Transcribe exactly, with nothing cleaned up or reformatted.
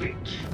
bitch.